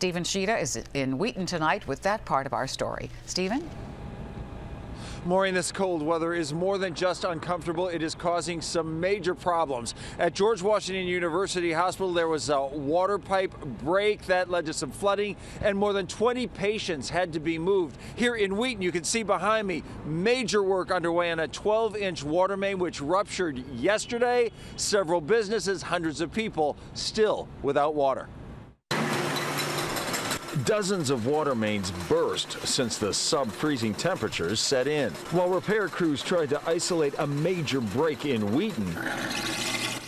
Stephen Tschida is in Wheaton tonight with that part of our story. Stephen? Maureen, this cold weather is more than just uncomfortable. It is causing some major problems. At George Washington University Hospital, there was a water pipe break that led to some flooding, and more than 20 patients had to be moved. Here in Wheaton, you can see behind me, major work underway on a 12-inch water main which ruptured yesterday. Several businesses, hundreds of people still without water. Dozens of water mains burst since the sub-freezing temperatures set in. While repair crews tried to isolate a major break in Wheaton,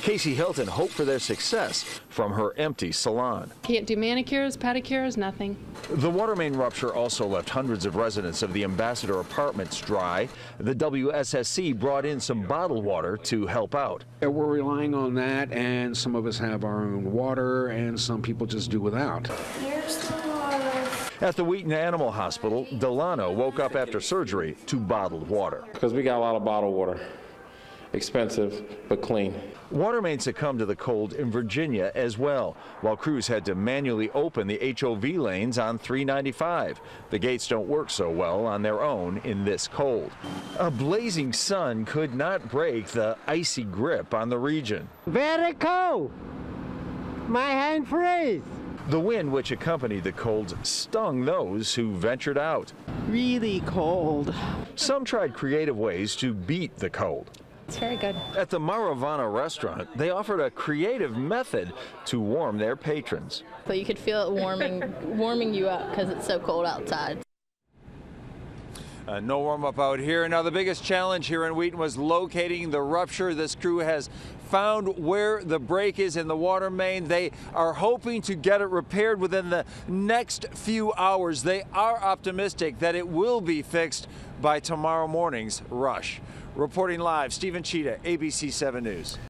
Casey Hilton hoped for their success from her empty salon. Can't do manicures, pedicures, nothing. The water main rupture also left hundreds of residents of the Ambassador Apartments dry. The WSSC brought in some bottled water to help out. And we're relying on that, and some of us have our own water, and some people just do without. At the Wheaton Animal Hospital, Delano woke up after surgery to bottled water. Because we got a lot of bottled water. Expensive, but clean. Water mains succumbed to the cold in Virginia as well, while crews had to manually open the HOV lanes on 395. The gates don't work so well on their own in this cold. A blazing sun could not break the icy grip on the region. Very cold. My hand freeze. The wind which accompanied the cold stung those who ventured out. Really cold. Some tried creative ways to beat the cold. It's very good. At the Maravana restaurant, they offered a creative method to warm their patrons. So you could feel it warming you up because it's so cold outside. No warm-up out here. Now, the biggest challenge here in Wheaton was locating the rupture. This crew has found where the break is in the water main. They are hoping to get it repaired within the next few hours. They are optimistic that it will be fixed by tomorrow morning's rush. Reporting live, Stephen Tschida, ABC7 News.